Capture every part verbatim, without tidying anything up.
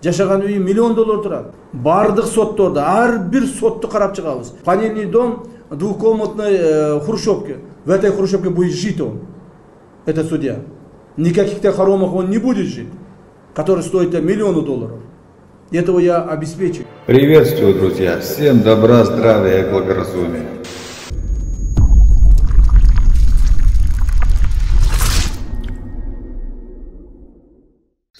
Жашаған үйі миллион доллар тұрады. Бардық сотторды, әр бір сотты қарап шығамыз. Панельный дом, двухкомнатной хрущевке. В этой хрущевке будет жить он, этот судья. Никаких-то хоромах он не будет жить, который стоит миллиону долларов. Этого я обеспечу. Приветствую, друзья. Всем добра, здравия и благоразумия.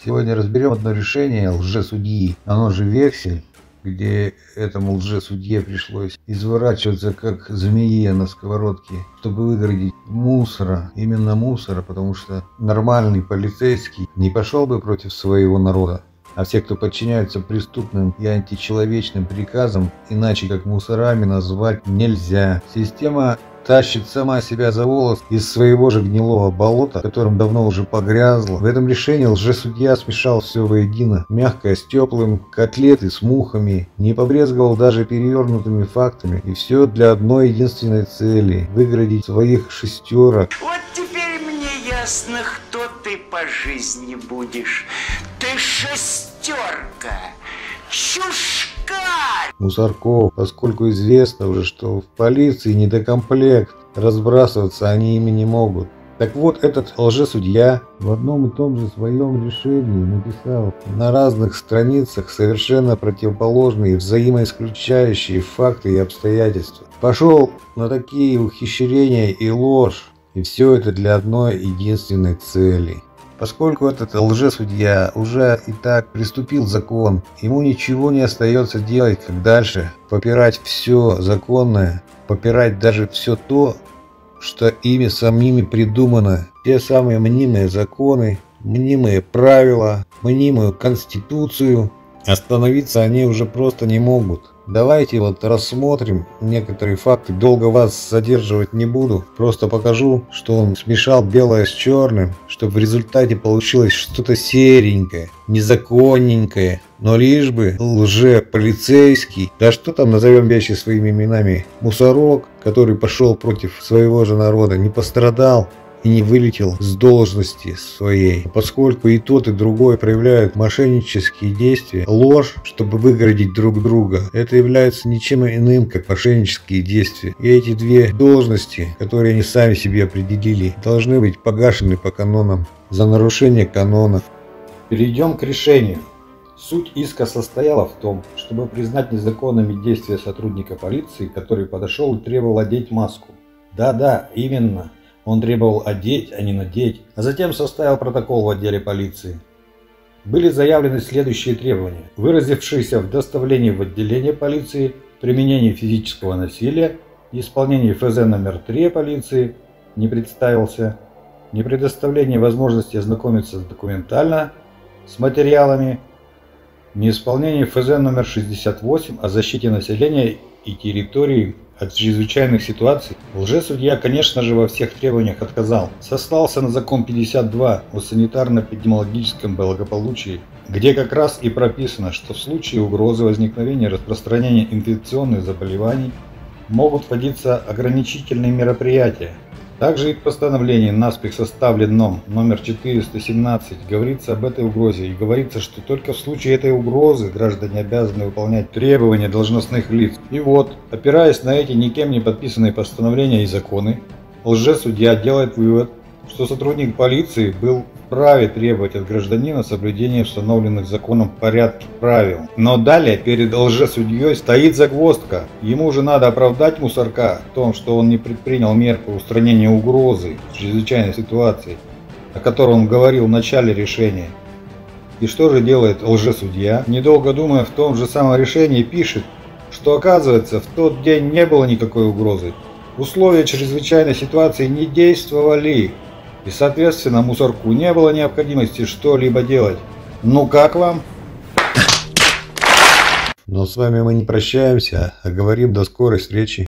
Сегодня разберем одно решение лжесудьи, оно же вексель, где этому лжесудье пришлось изворачиваться как змее на сковородке, чтобы выгородить мусора, именно мусора, потому что нормальный полицейский не пошел бы против своего народа, а все, кто подчиняются преступным и античеловечным приказам, иначе как мусорами назвать нельзя. Система тащит сама себя за волос из своего же гнилого болота, в котором давно уже погрязла. В этом решении лжесудья смешал все воедино. Мягкое с теплым, котлеты с мухами, не побрезговал даже перевернутыми фактами. И все для одной единственной цели – выгородить своих шестерок. Вот теперь мне ясно, кто ты по жизни будешь. Ты шестерка! Чушь! Мусорков, поскольку известно уже, что в полиции недокомплект, разбрасываться они ими не могут. Так вот, этот лжесудья в одном и том же своем решении написал на разных страницах совершенно противоположные, взаимоисключающие факты и обстоятельства. Пошел на такие ухищрения и ложь, и все это для одной единственной цели. Поскольку этот лжесудья уже и так приступил закон, ему ничего не остается делать, как дальше попирать все законное, попирать даже все то, что ими самими придумано. Те самые мнимые законы, мнимые правила, мнимую конституцию. Остановиться они уже просто не могут. Давайте вот рассмотрим некоторые факты. Долго вас задерживать не буду. Просто покажу, что он смешал белое с черным, чтобы в результате получилось что-то серенькое, незаконненькое. Но лишь бы лже-полицейский, да что там, назовем вещи своими именами, мусорок, который пошел против своего же народа, не пострадал и не вылетел с должности своей. Поскольку и тот, и другой проявляют мошеннические действия, ложь, чтобы выгородить друг друга, это является ничем иным, как мошеннические действия. И эти две должности, которые они сами себе определили, должны быть погашены по канонам за нарушение канонов. Перейдем к решению. Суть иска состояла в том, чтобы признать незаконными действия сотрудника полиции, который подошел и требовал одеть маску. Да-да, именно. Он требовал одеть, а не надеть, а затем составил протокол в отделе полиции. Были заявлены следующие требования, выразившиеся в доставлении в отделение полиции, применении физического насилия, исполнении ФЗ номер три полиции, не представился, не предоставлении возможности ознакомиться документально с материалами, неисполнении ФЗ номер шестьдесят восемь о защите населения и территории от чрезвычайных ситуаций. Лжесудья, конечно же, во всех требованиях отказал. Сослался на закон пятьдесят два о санитарно-эпидемиологическом благополучии, где как раз и прописано, что в случае угрозы возникновения и распространения инфекционных заболеваний могут вводиться ограничительные мероприятия. Также и в постановлении, наспех составленном номер четыреста семнадцать, говорится об этой угрозе и говорится, что только в случае этой угрозы граждане обязаны выполнять требования должностных лиц. И вот, опираясь на эти никем не подписанные постановления и законы, лжесудья делает вывод, что сотрудник полиции был вправе требовать от гражданина соблюдения установленных законом порядке правил. Но далее перед лжесудьей стоит загвоздка. Ему же надо оправдать мусорка в том, что он не предпринял мер по устранению угрозы в чрезвычайной ситуации, о которой он говорил в начале решения. И что же делает лжесудья? Недолго думая, в том же самом решении пишет, что оказывается в тот день не было никакой угрозы. Условия чрезвычайной ситуации не действовали. И, соответственно, мусорку не было необходимости что-либо делать. Ну как вам? Но с вами мы не прощаемся, а говорим до скорой встречи.